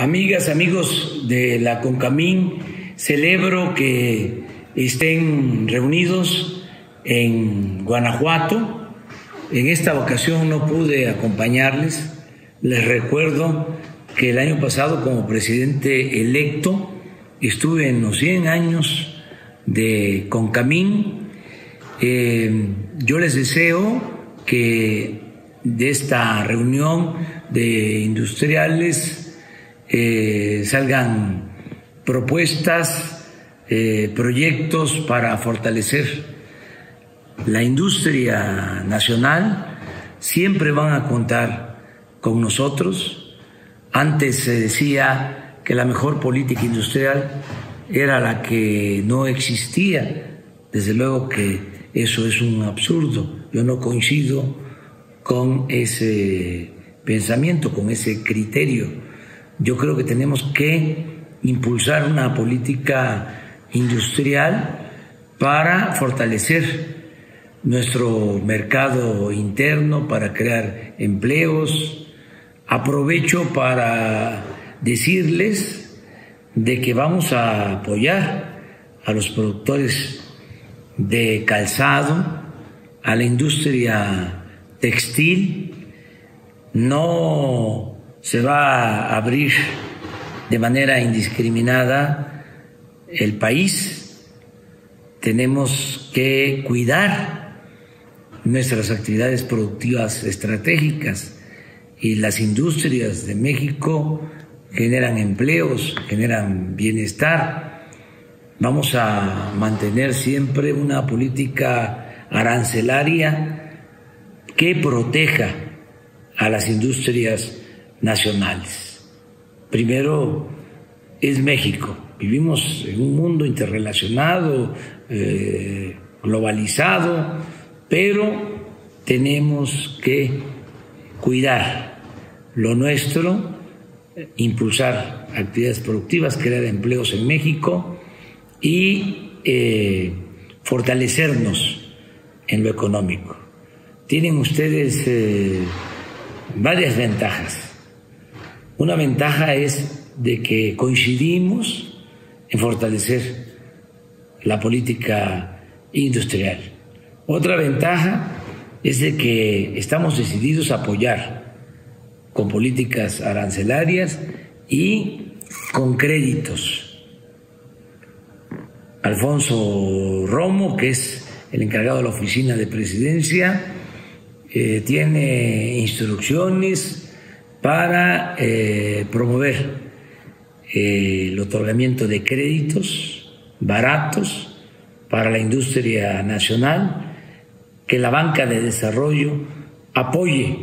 Amigas, amigos de la CONCAMIN, celebro que estén reunidos en Guanajuato. En esta ocasión no pude acompañarles. Les recuerdo que el año pasado, como presidente electo, estuve en los 100 años de CONCAMIN. Yo les deseo que de esta reunión de industriales salgan propuestas, proyectos para fortalecer la industria nacional. Siempre van a contar con nosotros. Antes se decía que la mejor política industrial era la que no existía. Desde luego que eso es un absurdo. Yo no coincido con ese pensamiento, con ese criterio. Yo creo que tenemos que impulsar una política industrial para fortalecer nuestro mercado interno, para crear empleos. Aprovecho para decirles de que vamos a apoyar a los productores de calzado, a la industria textil. No se va a abrir de manera indiscriminada el país. Tenemos que cuidar nuestras actividades productivas estratégicas, y las industrias de México generan empleos, generan bienestar. Vamos a mantener siempre una política arancelaria que proteja a las industrias nacionales. Primero es México. Vivimos en un mundo interrelacionado, globalizado, pero tenemos que cuidar lo nuestro, impulsar actividades productivas, crear empleos en México y fortalecernos en lo económico. Tienen ustedes varias ventajas. Una ventaja es de que coincidimos en fortalecer la política industrial. Otra ventaja es de que estamos decididos a apoyar con políticas arancelarias y con créditos. Alfonso Romo, que es el encargado de la oficina de presidencia, tiene instrucciones para promover el otorgamiento de créditos baratos para la industria nacional, que la banca de desarrollo apoye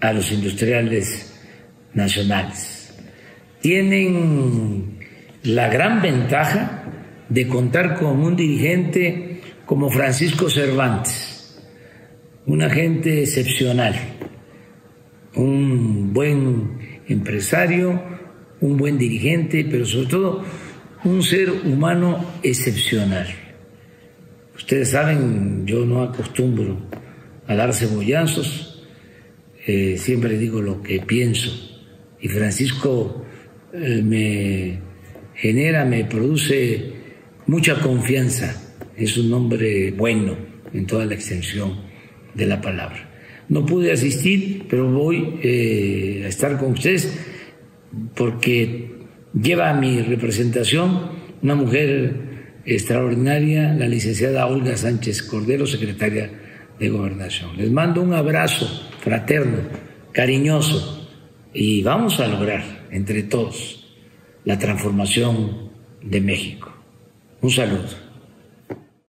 a los industriales nacionales. Tienen la gran ventaja de contar con un dirigente como Francisco Cervantes, un agente excepcional, un buen empresario, un buen dirigente, pero sobre todo un ser humano excepcional. Ustedes saben, yo no acostumbro a dar cebollazos, siempre digo lo que pienso, y Francisco me produce mucha confianza. Es un hombre bueno en toda la extensión de la palabra. No pude asistir, pero voy a estar con ustedes porque lleva a mi representación una mujer extraordinaria, la licenciada Olga Sánchez Cordero, secretaria de Gobernación. Les mando un abrazo fraterno, cariñoso, y vamos a lograr entre todos la transformación de México. Un saludo.